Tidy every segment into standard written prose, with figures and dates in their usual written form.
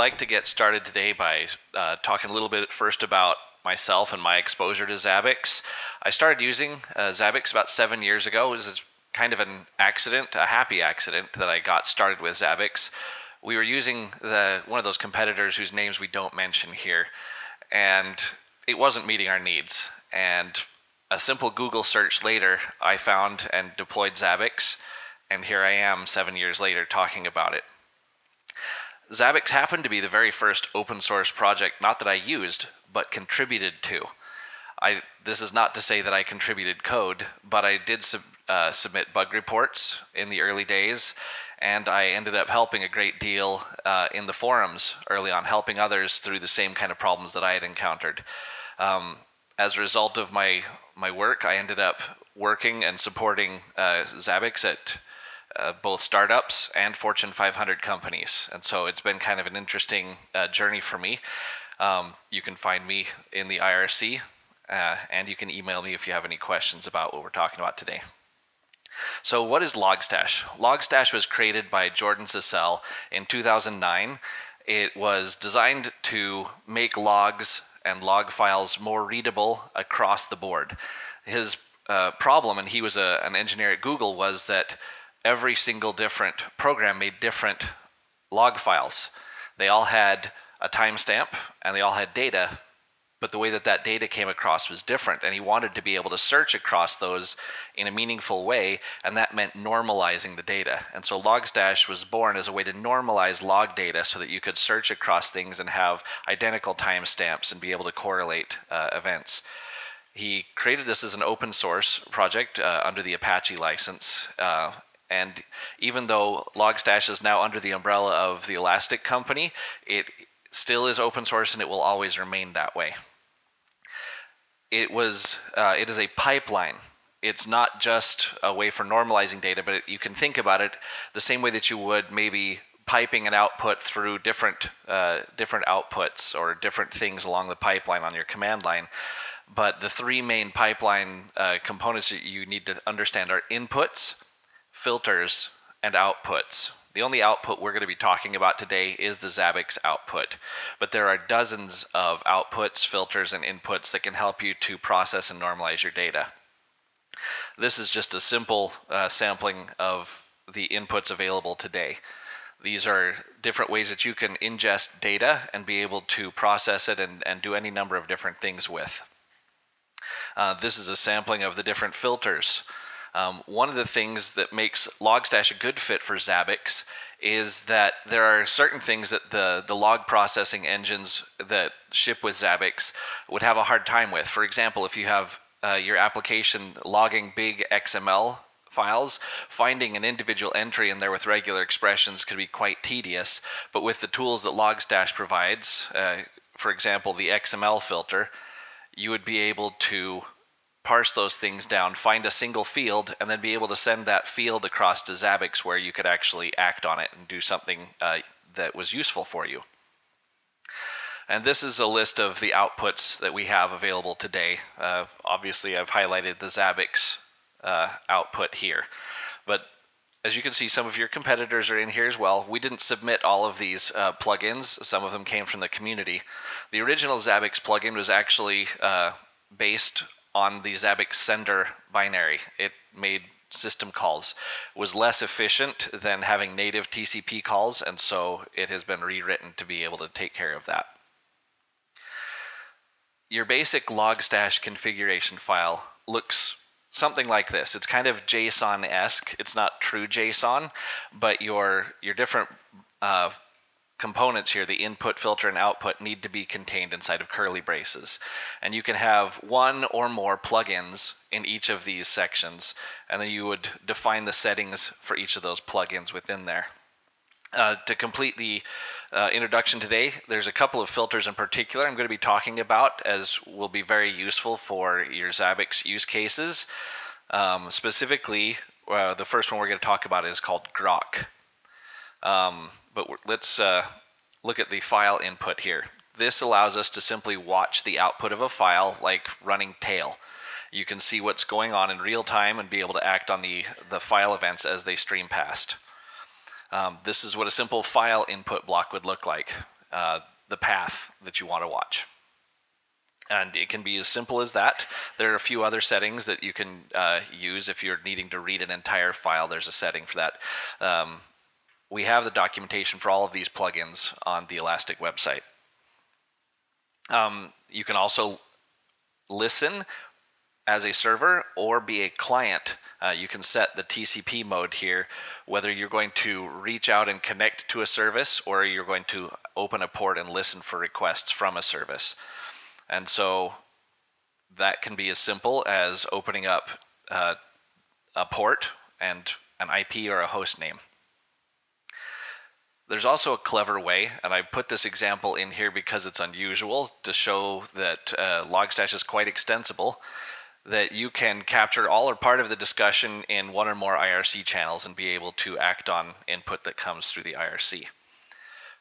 like to get started today by talking a little bit first about myself and my exposure to Zabbix. I started using Zabbix about 7 years ago. It was kind of an accident, a happy accident, that I got started with Zabbix. We were using one of those competitors whose names we don't mention here, and it wasn't meeting our needs. And a simple Google search later, I found and deployed Zabbix, and here I am 7 years later talking about it. Zabbix happened to be the very first open source project, not that I used, but contributed to. This is not to say that I contributed code, but I did submit bug reports in the early days, and I ended up helping a great deal in the forums early on, helping others through the same kind of problems that I had encountered. As a result of my work, I ended up working and supporting Zabbix at both startups and Fortune 500 companies. And so it's been kind of an interesting journey for me. You can find me in the IRC, and you can email me if you have any questions about what we're talking about today. So what is Logstash? Logstash was created by Jordan Sissel in 2009. It was designed to make logs and log files more readable across the board. His problem, and he was an engineer at Google, was that every single different program made different log files. They all had a timestamp and they all had data, but the way that that data came across was different, and he wanted to be able to search across those in a meaningful way, and that meant normalizing the data. And so Logstash was born as a way to normalize log data so that you could search across things and have identical timestamps and be able to correlate events. He created this as an open source project under the Apache license, and even though Logstash is now under the umbrella of the Elastic company, it still is open source and it will always remain that way. It is a pipeline. It's not just a way for normalizing data, but you can think about it the same way that you would maybe piping an output through different outputs or different things along the pipeline on your command line. But the three main pipeline components that you need to understand are inputs, filters, and outputs. The only output we're going to be talking about today is the Zabbix output, but there are dozens of outputs, filters, and inputs that can help you to process and normalize your data. This is just a simple sampling of the inputs available today. These are different ways that you can ingest data and be able to process it and do any number of different things with. This is a sampling of the different filters. One of the things that makes Logstash a good fit for Zabbix is that there are certain things that the log processing engines that ship with Zabbix would have a hard time with. For example, if you have your application logging big XML files, finding an individual entry in there with regular expressions could be quite tedious, but with the tools that Logstash provides, for example, the XML filter, you would be able to parse those things down, find a single field, and then be able to send that field across to Zabbix where you could actually act on it and do something that was useful for you. And this is a list of the outputs that we have available today. Obviously, I've highlighted the Zabbix output here. But as you can see, some of your competitors are in here as well. We didn't submit all of these plugins. Some of them came from the community. The original Zabbix plugin was actually based on the Zabbix sender binary. It made system calls. It was less efficient than having native TCP calls, and so it has been rewritten to be able to take care of that. Your basic Logstash configuration file looks something like this. It's kind of JSON-esque. It's not true JSON, but your different components here, the input, filter, and output, need to be contained inside of curly braces. And you can have one or more plugins in each of these sections, and then you would define the settings for each of those plugins within there. To complete the introduction today, there's a couple of filters in particular I'm going to be talking about, as will be very useful for your Zabbix use cases. Specifically, the first one we're going to talk about is called Grok. But let's look at the file input here. This allows us to simply watch the output of a file like running tail. You can see what's going on in real time and be able to act on the file events as they stream past. This is what a simple file input block would look like. the path that you want to watch. And it can be as simple as that. There are a few other settings that you can use if you're needing to read an entire file. There's a setting for that. We have the documentation for all of these plugins on the Elastic website. You can also listen as a server or be a client. You can set the TCP mode here, whether you're going to reach out and connect to a service or you're going to open a port and listen for requests from a service. And so that can be as simple as opening up a port and an IP or a host name. There's also a clever way, and I put this example in here because it's unusual to show that Logstash is quite extensible, that you can capture all or part of the discussion in one or more IRC channels and be able to act on input that comes through the IRC.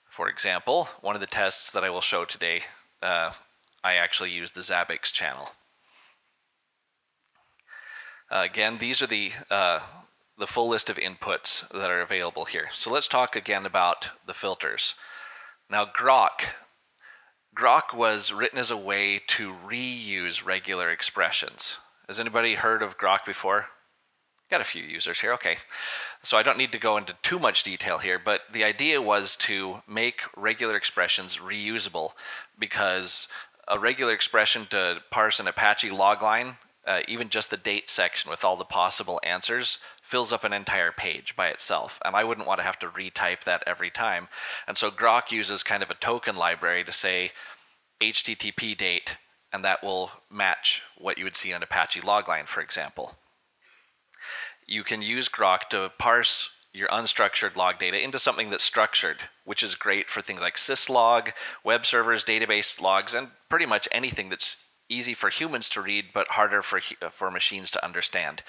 For example, one of the tests that I will show today, I actually use the Zabbix channel. Again, these are the full list of inputs that are available here. So let's talk again about the filters. Now Grok was written as a way to reuse regular expressions. Has anybody heard of Grok before? Got a few users here, okay. So I don't need to go into too much detail here, but the idea was to make regular expressions reusable, because a regular expression to parse an Apache logline, even just the date section with all the possible answers, fills up an entire page by itself. And I wouldn't want to have to retype that every time. And so Grok uses kind of a token library to say HTTP date, and that will match what you would see on Apache logline, for example. You can use Grok to parse your unstructured log data into something that's structured, which is great for things like syslog, web servers, database logs, and pretty much anything that's easy for humans to read but harder for machines to understand.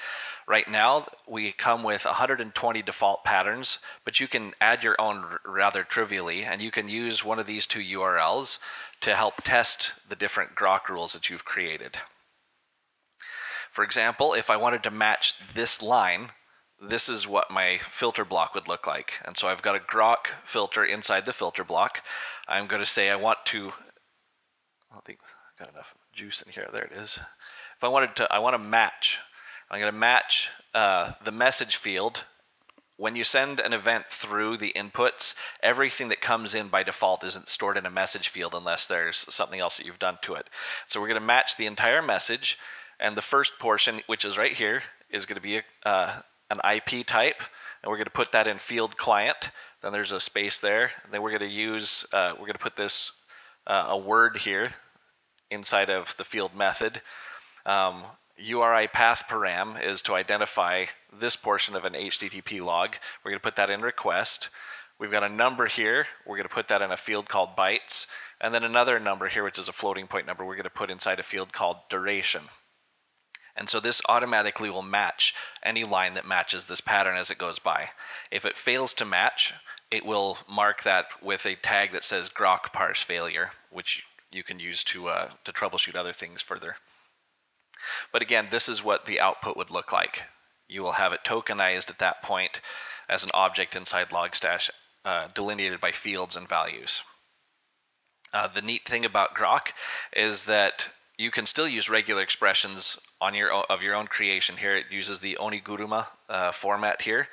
Right now, we come with 120 default patterns, but you can add your own rather trivially, and you can use one of these two URLs to help test the different Grok rules that you've created. For example, if I wanted to match this line, this is what my filter block would look like. And so I've got a Grok filter inside the filter block. I'm going to say I want to, I don't think I've got enough juice in here, there it is. If I wanted to, I want to match. I'm going to match the message field. When you send an event through the inputs, everything that comes in by default isn't stored in a message field unless there's something else that you've done to it. So we're going to match the entire message, and the first portion, which is right here, is going to be an IP type, and we're going to put that in field client. Then there's a space there, and then we're going to use, we're going to put this a word here inside of the field method. URI path param is to identify this portion of an HTTP log. We're going to put that in request. We've got a number here. We're going to put that in a field called bytes, and then another number here, which is a floating point number, we're going to put inside a field called duration. And so this automatically will match any line that matches this pattern as it goes by. If it fails to match, it will mark that with a tag that says Grok parse failure, which you can use to troubleshoot other things further. But again, this is what the output would look like. You will have it tokenized at that point as an object inside Logstash, delineated by fields and values. The neat thing about Grok is that you can still use regular expressions on your own creation here. It uses the Oniguruma format here.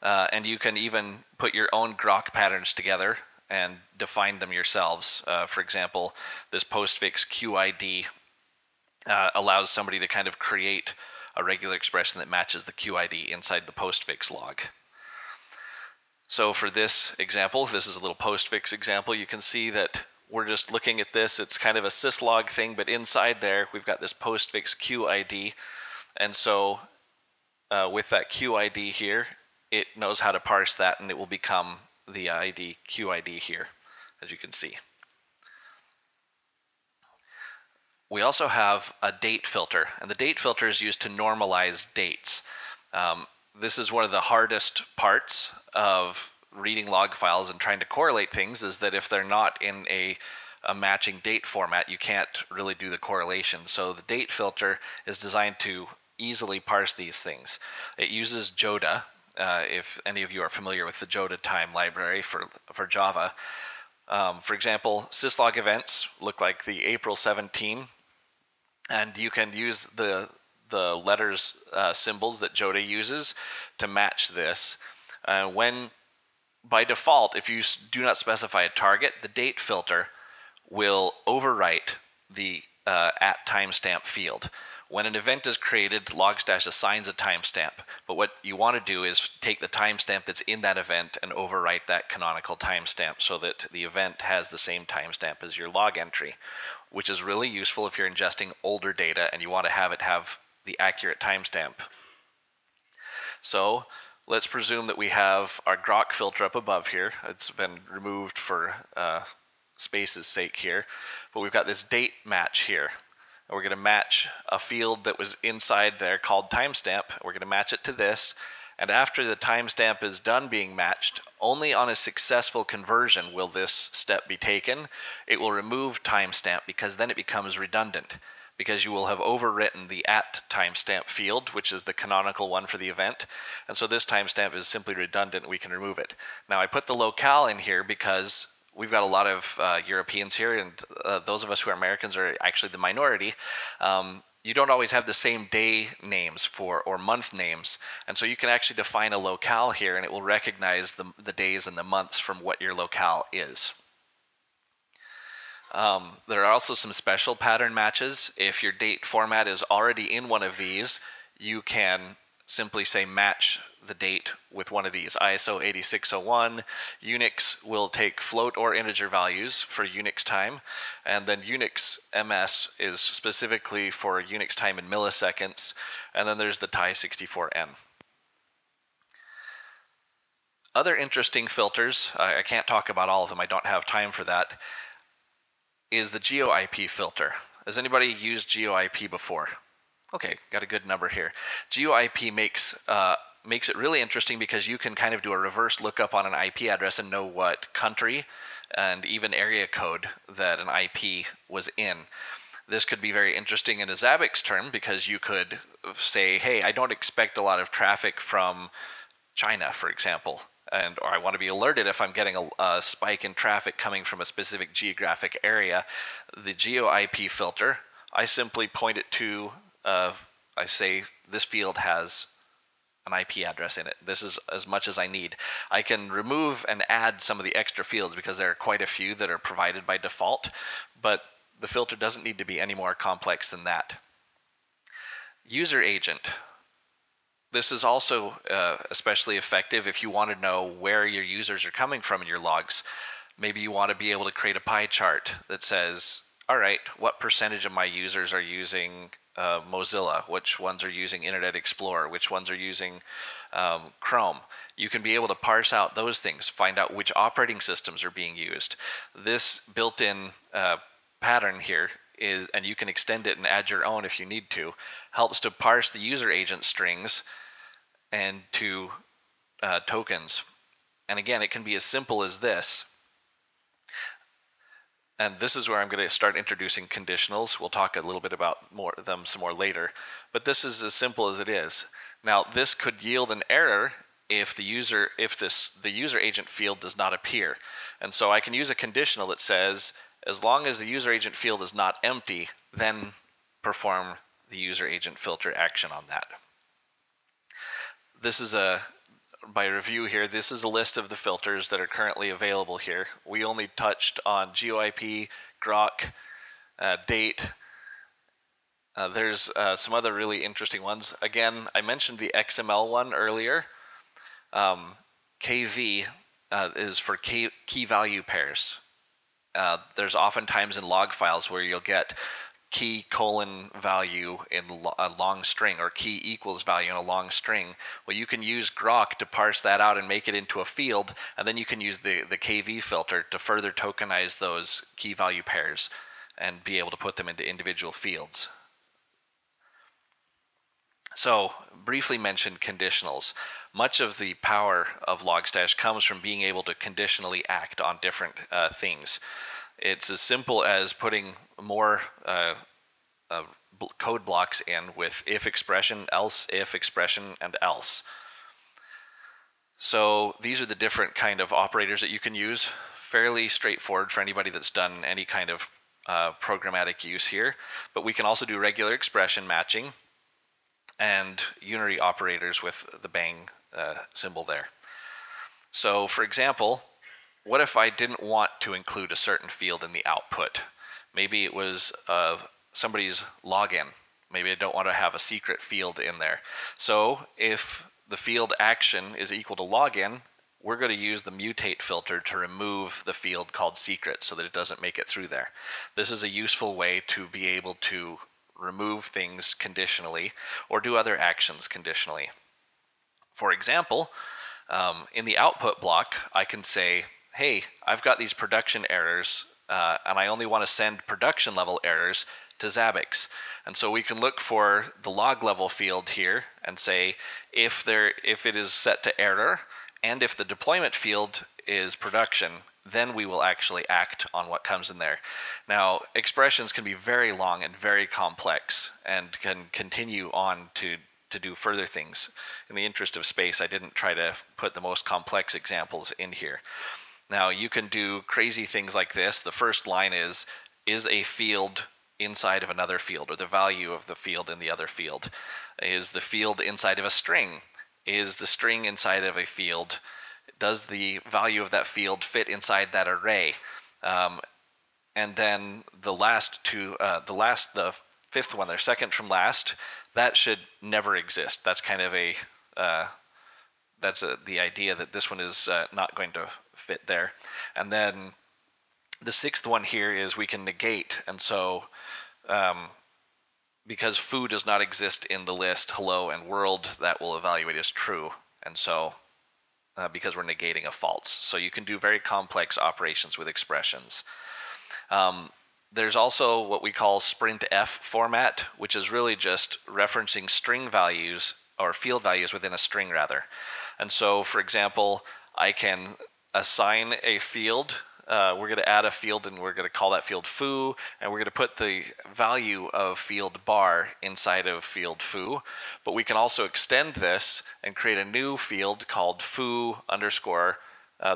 And you can even put your own Grok patterns together and define them yourselves. For example, this postfix QID allows somebody to kind of create a regular expression that matches the QID inside the postfix log. So for this example, this is a little postfix example. You can see that we're just looking at this. It's kind of a syslog thing, but inside there, we've got this postfix QID. And so with that QID here, it knows how to parse that, and it will become the ID QID here, as you can see. We also have a date filter, and the date filter is used to normalize dates. This is one of the hardest parts of reading log files and trying to correlate things, is that if they're not in a matching date format, you can't really do the correlation. So the date filter is designed to easily parse these things. It uses Joda, if any of you are familiar with the Joda time library for Java. For example, syslog events look like the April 17, and you can use the letters symbols that Joda uses to match this. When by default, if you do not specify a target, the date filter will overwrite the at timestamp field. When an event is created, Logstash assigns a timestamp, but what you want to do is take the timestamp that's in that event and overwrite that canonical timestamp so that the event has the same timestamp as your log entry, which is really useful if you're ingesting older data and you want to have it have the accurate timestamp. So let's presume that we have our Grok filter up above here. It's been removed for space's sake here, but we've got this date match here. And we're going to match a field that was inside there called timestamp. We're going to match it to this. And after the timestamp is done being matched, only on a successful conversion will this step be taken. It will remove timestamp because then it becomes redundant, because you will have overwritten the at timestamp field, which is the canonical one for the event. And so this timestamp is simply redundant. We can remove it. Now I put the locale in here because we've got a lot of Europeans here, and those of us who are Americans are actually the minority. You don't always have the same day names for or month names, and so you can actually define a locale here, and it will recognize the days and the months from what your locale is. There are also some special pattern matches. If your date format is already in one of these, you can simply say match the date with one of these. ISO 8601, Unix will take float or integer values for Unix time, and then Unix MS is specifically for Unix time in milliseconds, and then there's the TAI64N. Other interesting filters, I can't talk about all of them, I don't have time for that, is the GeoIP filter. Has anybody used GeoIP before? Okay, got a good number here. GeoIP makes it really interesting because you can kind of do a reverse lookup on an IP address and know what country and even area code that an IP was in. This could be very interesting in a Zabbix term because you could say, hey, I don't expect a lot of traffic from China, for example, and or I want to be alerted if I'm getting a spike in traffic coming from a specific geographic area. The GeoIP filter, I simply point it to I say this field has an IP address in it. This is as much as I need. I can remove and add some of the extra fields because there are quite a few that are provided by default, but the filter doesn't need to be any more complex than that. User agent. This is also especially effective if you want to know where your users are coming from in your logs. Maybe you want to be able to create a pie chart that says, all right, what percentage of my users are using Mozilla, which ones are using Internet Explorer, which ones are using Chrome. You can be able to parse out those things, find out which operating systems are being used. This built-in pattern here is, and you can extend it and add your own if you need to, helps to parse the user agent strings and to tokens. And again, it can be as simple as this. And this is where I'm going to start introducing conditionals. We'll talk a little bit about them some more later. But this is as simple as it is. Now, this could yield an error if the user agent field does not appear. And so I can use a conditional that says, as long as the user agent field is not empty, then perform the user agent filter action on that. This is a by review here, this is a list of the filters that are currently available here. We only touched on GeoIP, Grok, date. There's some other really interesting ones. Again, I mentioned the XML one earlier. KV is for key value pairs. There's oftentimes in log files where you'll get key colon value in a long string, or key equals value in a long string. Well, you can use Grok to parse that out and make it into a field, and then you can use the KV filter to further tokenize those key value pairs and be able to put them into individual fields. So, briefly mentioned conditionals. Much of the power of Logstash comes from being able to conditionally act on different things. It's as simple as putting more code blocks in with if expression, else if expression, and else. So these are the different kind of operators that you can use. fairly straightforward for anybody that's done any kind of programmatic use here, but we can also do regular expression matching and unary operators with the bang symbol there. So for example, what if I didn't want to include a certain field in the output? Maybe it was somebody's login. Maybe I don't want to have a secret field in there. So if the field action is equal to login, we're going to use the mutate filter to remove the field called secret so that it doesn't make it through there. This is a useful way to be able to remove things conditionally or do other actions conditionally. For example, in the output block, I can say, hey, I've got these production errors and I only want to send production level errors to Zabbix. And so we can look for the log level field here and say if it is set to error and if the deployment field is production, then we will actually act on what comes in there. Now, expressions can be very long and very complex and can continue on to do further things. In the interest of space, I didn't try to put the most complex examples in here. Now, you can do crazy things like this. The first line is a field inside of another field, or the value of the field in the other field? Is the field inside of a string? Is the string inside of a field? Does the value of that field fit inside that array? And then the last two, the fifth one there, second from last, that should never exist. That's kind of a, the idea that this one is not going to fit there. And then the sixth one here is we can negate, and so because foo does not exist in the list, hello and world, that will evaluate as true, and so because we're negating a false. So you can do very complex operations with expressions. There's also what we call sprintf format, which is really just referencing string values, or field values within a string rather. And so for example, I can assign a field. We're going to add a field and we're going to call that field foo, and we're going to put the value of field bar inside of field foo, but we can also extend this and create a new field called foo underscore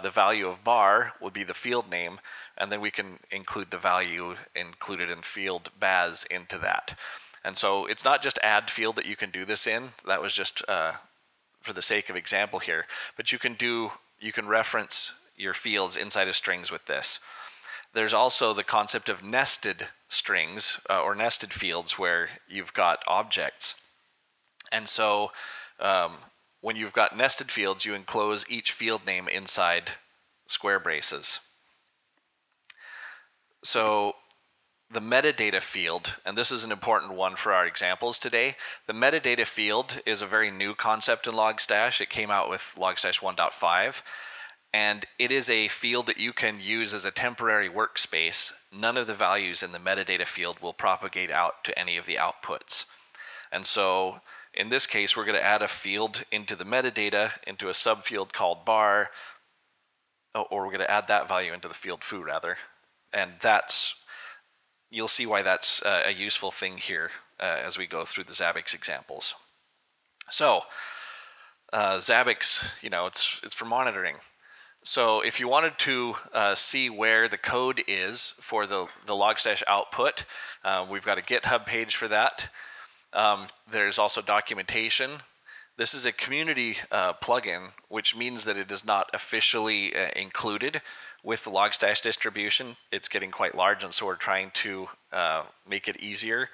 the value of bar will be the field name, and then we can include the value included in field baz into that. And so it's not just add field that you can do this in, that was just for the sake of example here, but you can reference your fields inside of strings with this. There's also the concept of nested strings or nested fields where you've got objects. And so when you've got nested fields, you enclose each field name inside square braces. So the metadata field, and this is an important one for our examples today. The metadata field is a very new concept in Logstash. It came out with Logstash 1.5. And it is a field that you can use as a temporary workspace. None of the values in the metadata field will propagate out to any of the outputs. And so in this case, we're going to add a field into the metadata, into a subfield called bar, or we're going to add that value into the field foo rather. And that's, you'll see why that's a useful thing here as we go through the Zabbix examples. So Zabbix, you know, it's for monitoring. So if you wanted to see where the code is for the Logstash output, we've got a GitHub page for that. There's also documentation. This is a community plugin, which means that it is not officially included with the Logstash distribution. It's getting quite large, and so we're trying to make it easier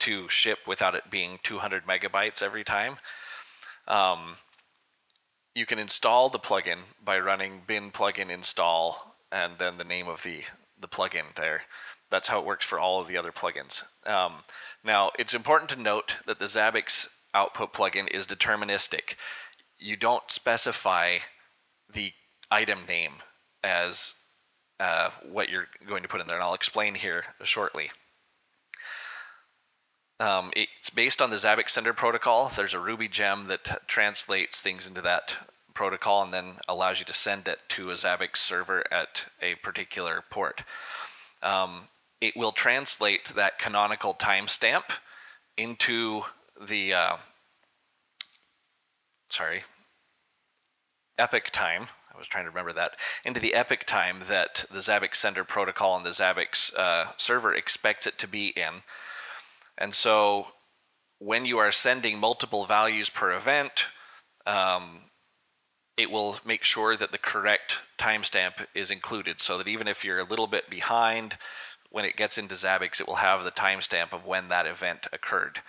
to ship without it being 200 megabytes every time. You can install the plugin by running bin plugin install and then the name of the plugin there. That's how it works for all of the other plugins. Now, it's important to note that the Zabbix output plugin is deterministic. You don't specify the item name as what you're going to put in there, and I'll explain here shortly. It's based on the Zabbix Sender protocol. There's a Ruby gem that translates things into that protocol and then allows you to send it to a Zabbix server at a particular port. It will translate that canonical timestamp into the epic time. I was trying to remember that, into the epoch time that the Zabbix sender protocol and the Zabbix server expects it to be in. And so when you are sending multiple values per event, it will make sure that the correct timestamp is included, so that even if you're a little bit behind, when it gets into Zabbix, it will have the timestamp of when that event occurred.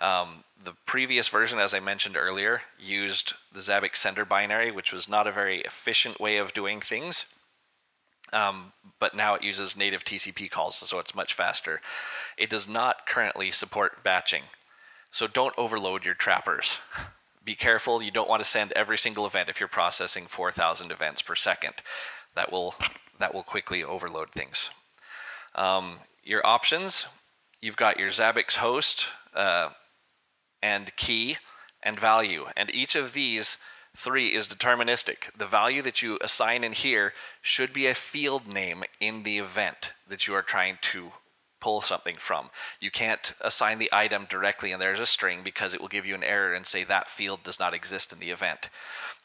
The previous version, as I mentioned earlier, used the Zabbix sender binary, which was not a very efficient way of doing things. But now it uses native TCP calls, so it's much faster. It does not currently support batching. So don't overload your trappers. Be careful, you don't want to send every single event if you're processing 4,000 events per second. That will quickly overload things. Your options, you've got your Zabbix host, and key, and value. And each of these three is deterministic. The value that you assign in here should be a field name in the event that you are trying to pull something from. You can't assign the item directly and there's a string, because it will give you an error and say that field does not exist in the event.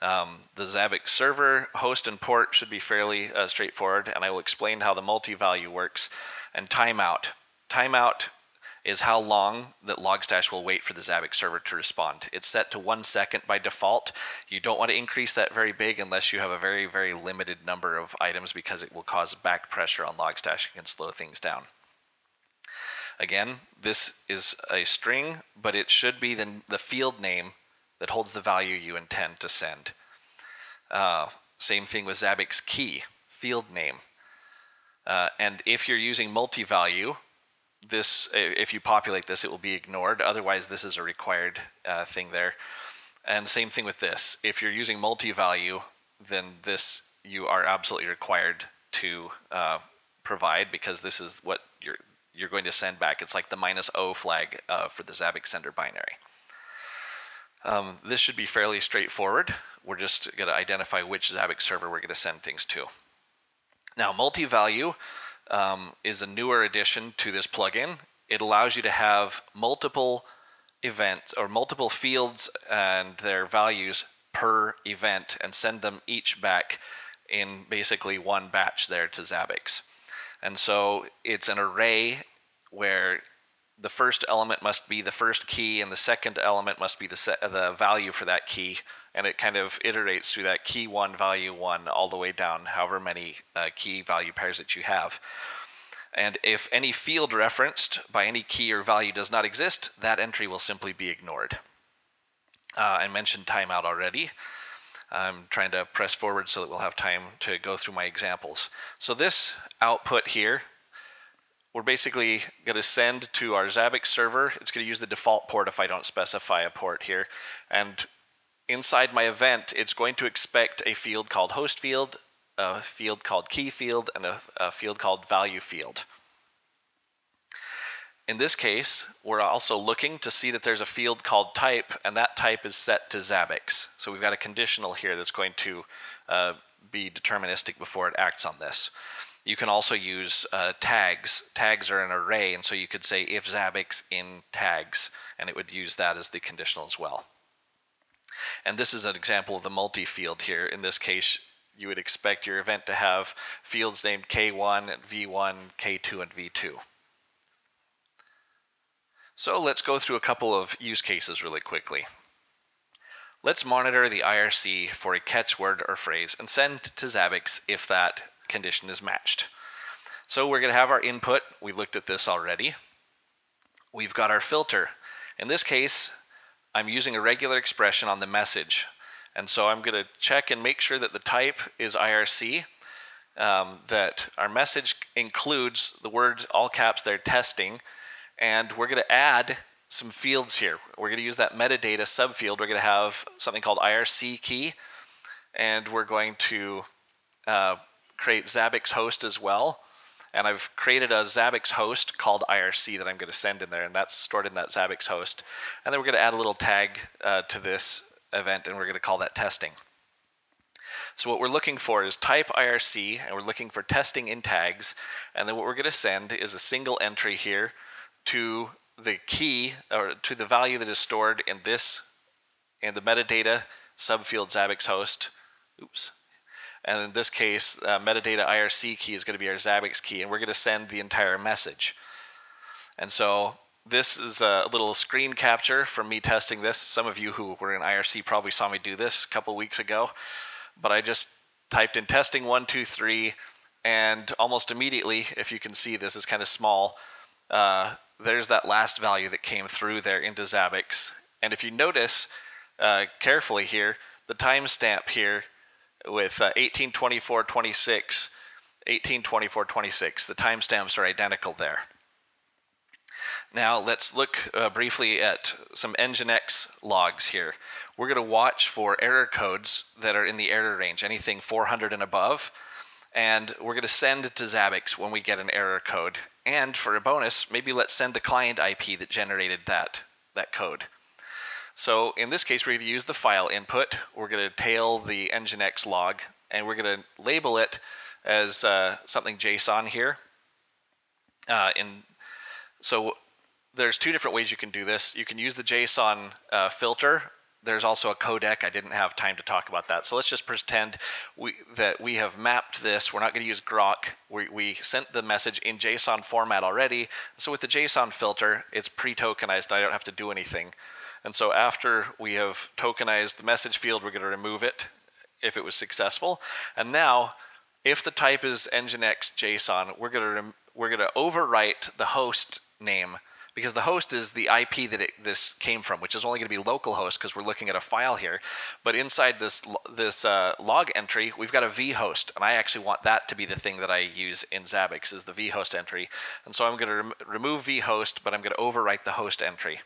The Zabbix server, host, and port should be fairly straightforward, and I will explain how the multi-value works. And timeout. Timeout is how long that Logstash will wait for the Zabbix server to respond. It's set to 1 second by default. You don't want to increase that very big unless you have a very, very limited number of items, because it will cause back pressure on Logstash and can slow things down. Again, this is a string, but it should be the field name that holds the value you intend to send. Same thing with Zabbix key, field name. And if you're using multi-value, if you populate this, it will be ignored. Otherwise, this is a required thing there. And same thing with this. If you're using multi-value, then this you are absolutely required to provide, because this is what you're going to send back. It's like the -0 flag for the Zabbix sender binary. This should be fairly straightforward. We're just going to identify which Zabbix server we're going to send things to. Now, multi-value is a newer addition to this plugin. It allows you to have multiple events or multiple fields and their values per event and send them each back in basically one batch there to Zabbix. And so it's an array where the first element must be the first key and the second element must be the value for that key, and it kind of iterates through that key 1, value 1, all the way down, however many key value pairs that you have. And if any field referenced by any key or value does not exist, that entry will simply be ignored. I mentioned timeout already. I'm trying to press forward so that we'll have time to go through my examples. So this output here, we're basically going to send to our Zabbix server. It's going to use the default port if I don't specify a port here. And inside my event, it's going to expect a field called host field, a field called key field, and a field called value field. In this case, we're also looking to see that there's a field called type, and that type is set to Zabbix. So we've got a conditional here that's going to be deterministic before it acts on this. You can also use tags. Tags are an array, and so you could say if Zabbix in tags, and it would use that as the conditional as well. And this is an example of the multi-field here. In this case, you would expect your event to have fields named K1, V1, K2, and V2. So let's go through a couple of use cases really quickly. Let's monitor the IRC for a catchword or phrase and send to Zabbix if that condition is matched. So we're going to have our input. We looked at this already. We've got our filter. In this case, I'm using a regular expression on the message. And so I'm going to check and make sure that the type is IRC, that our message includes the words, all caps there, testing. And we're going to add some fields here. We're going to use that metadata subfield. We're going to have something called IRC key, and we're going to create Zabbix host as well. And I've created a Zabbix host called IRC that I'm going to send in there, and that's stored in that Zabbix host. And then we're going to add a little tag to this event, and we're going to call that testing. So what we're looking for is type IRC, and we're looking for testing in tags. And then what we're going to send is a single entry here to the key, or to the value that is stored in the metadata subfield Zabbix host. Oops. And in this case, metadata IRC key is going to be our Zabbix key, and we're going to send the entire message. And so this is a little screen capture from me testing this. Some of you who were in IRC probably saw me do this a couple weeks ago, but I just typed in testing 1, 2, 3, and almost immediately, if you can see, this is kind of small, there's that last value that came through there into Zabbix. And if you notice carefully here, the timestamp here with 18/24/26, 18/24/26, the timestamps are identical there. Now let's look briefly at some nginx logs here. We're going to watch for error codes that are in the error range, anything 400 and above, and we're going to send it to Zabbix when we get an error code. And for a bonus, maybe let's send the client IP that generated that code. So in this case, we're going to use the file input, we're going to tail the nginx log, and we're going to label it as something JSON here. So there's two different ways you can do this. You can use the JSON filter. There's also a codec. I didn't have time to talk about that. So let's just pretend that we have mapped this. We're not going to use Grok. We sent the message in JSON format already. So with the JSON filter, it's pre-tokenized. I don't have to do anything. And so after we have tokenized the message field, we're going to remove it if it was successful. And now, if the type is nginx JSON, we're going to overwrite the host name, because the host is the IP that this came from, which is only going to be localhost because we're looking at a file here. But inside this log entry, we've got a vhost, and I actually want that to be the thing that I use in Zabbix, is the vhost entry. And so I'm going to remove vhost, but I'm going to overwrite the host entry.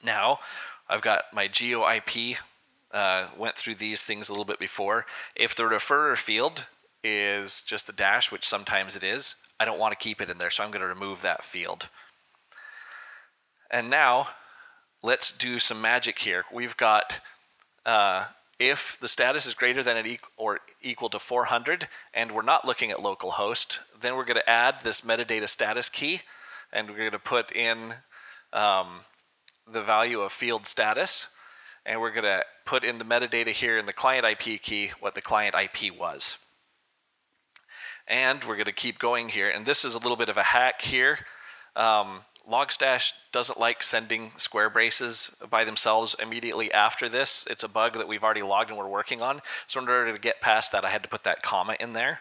Now, I've got my GeoIP, went through these things a little bit before. If the referrer field is just the dash, which sometimes it is, I don't want to keep it in there, so I'm going to remove that field. And now, let's do some magic here. We've got if the status is greater than or equal to 400, and we're not looking at localhost, then we're going to add this metadata status key, and we're going to put in the value of field status, and we're going to put in the metadata here in the client IP key what the client IP was. And we're going to keep going here. And this is a little bit of a hack here. Logstash doesn't like sending square braces by themselves immediately after this. It's a bug that we've already logged and we're working on. So in order to get past that, I had to put that comma in there.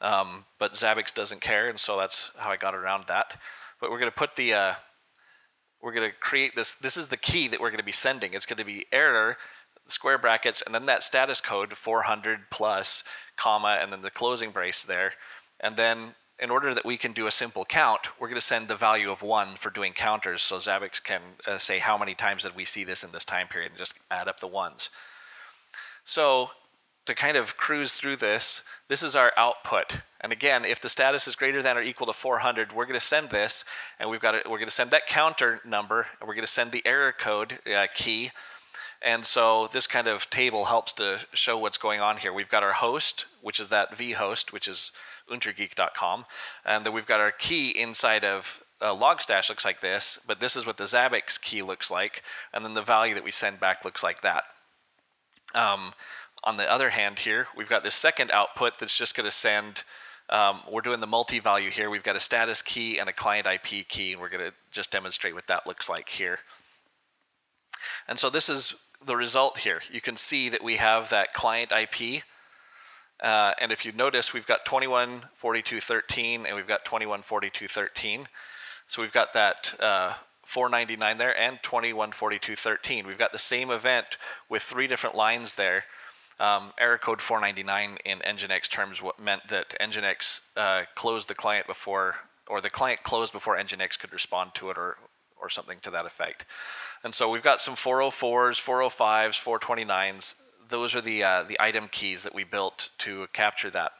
But Zabbix doesn't care, and so that's how I got around that. But we're going to put the we're going to create this. This is the key that we're going to be sending. It's going to be error, square brackets, and then that status code 400 plus, comma, and then the closing brace there. And then in order that we can do a simple count, we're going to send the value of 1 for doing counters, so Zabbix can say how many times did we see this in this time period and just add up the ones. So to kind of cruise through this is our output. And again, if the status is greater than or equal to 400, we're going to send this, and we're going to send that counter number, and we're going to send the error code key. And so this kind of table helps to show what's going on here. We've got our host, which is that vhost, which is untergeek.com. And then we've got our key inside of Logstash looks like this, but this is what the Zabbix key looks like. And then the value that we send back looks like that. On the other hand here, we've got this second output that's just going to send, we're doing the multi-value here. We've got a status key and a client IP key, and we're going to just demonstrate what that looks like here. And so this is the result here. You can see that we have that client IP, and if you notice, we've got 2142.13 and we've got 2142.13. So we've got that 499 there and 2142.13. We've got the same event with 3 different lines there. Error code 499 in nginx terms meant that nginx closed the client before, or the client closed before nginx could respond to it, or something to that effect. And so we've got some 404s, 405s, 429s. Those are the item keys that we built to capture that.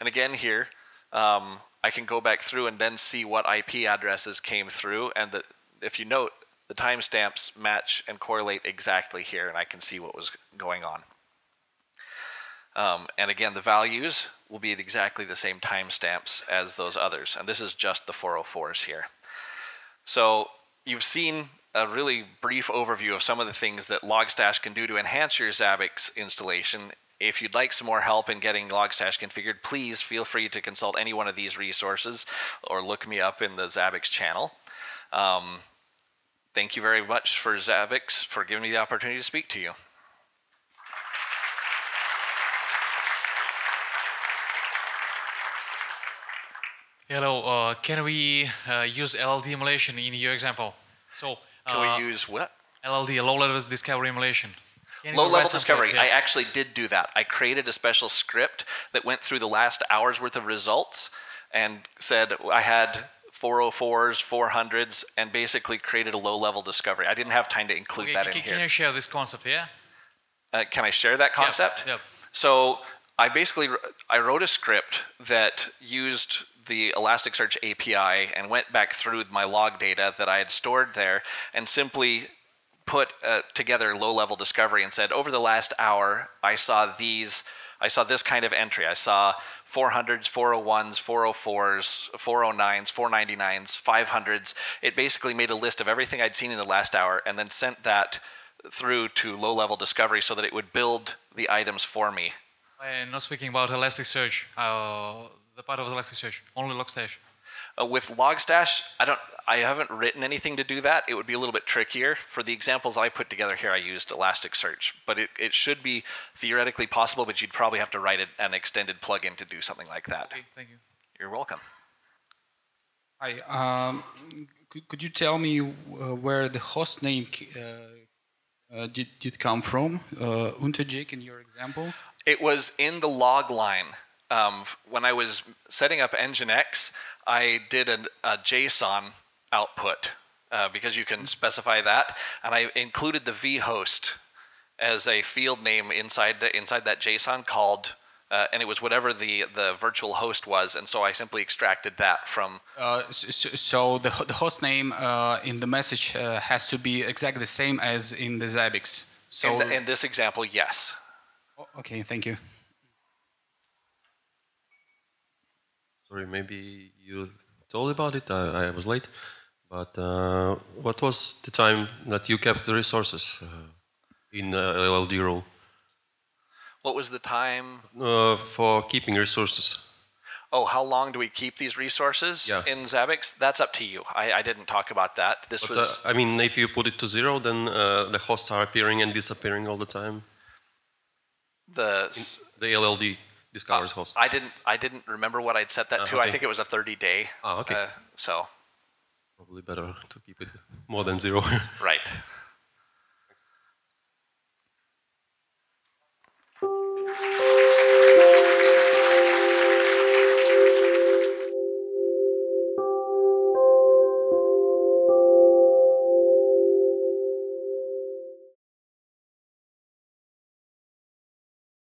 And again here, I can go back through and then see what IP addresses came through. And if you note, the timestamps match and correlate exactly here, and I can see what was going on. And again, the values will be at exactly the same timestamps as those others. And this is just the 404s here. So you've seen a really brief overview of some of the things that Logstash can do to enhance your Zabbix installation If you'd like some more help in getting Logstash configured, please feel free to consult any one of these resources or look me up in the Zabbix channel. Thank you very much for Zabbix for giving me the opportunity to speak to you. Hello, can we use LLD emulation in your example? So, can we use what? LLD, low-level discovery emulation. Low-level discovery, yeah. I actually did do that. I created a special script that went through the last hour's worth of results and said I had 404s, 400s, and basically created a low-level discovery. I didn't have time to include that in here. Can you share this concept, yeah? Can I share that concept? Yep. So I basically, I wrote a script that used the Elasticsearch API and went back through my log data that I had stored there and simply put together low-level discovery and said, over the last hour, I saw these, I saw this kind of entry. I saw 400s, 401s, 404s, 409s, 499s, 500s. It basically made a list of everything I'd seen in the last hour and then sent that through to low-level discovery so that it would build the items for me. I'm not speaking about Elasticsearch. The part of Elasticsearch, only Logstash. With Logstash, I haven't written anything to do that. It would be a little bit trickier. For the examples I put together here, I used Elasticsearch, but it should be theoretically possible. But you'd probably have to write an extended plugin to do something like that. Okay, thank you. You're welcome. Hi. Could you tell me where the host name did come from? Unterjig in your example. It was in the log line. When I was setting up nginx, I did a JSON output because you can specify that, and I included the vhost as a field name inside that JSON called, and it was whatever the virtual host was, and so I simply extracted that from. So the host name in the message has to be exactly the same as in the Zabbix. So in this example, yes. Okay, thank you. Sorry, maybe you told about it, I was late, but what was the time that you kept the resources in LLD rule? What was the time? For keeping resources. Oh, how long do we keep these resources in Zabbix? That's up to you. I didn't talk about that. This was. I mean, if you put it to zero, then the hosts are appearing and disappearing all the time. The LLD. Discovered host. I didn't remember what I'd set that to. Okay. I think it was a 30-day. Oh, okay. So. Probably better to keep it more than zero. Right.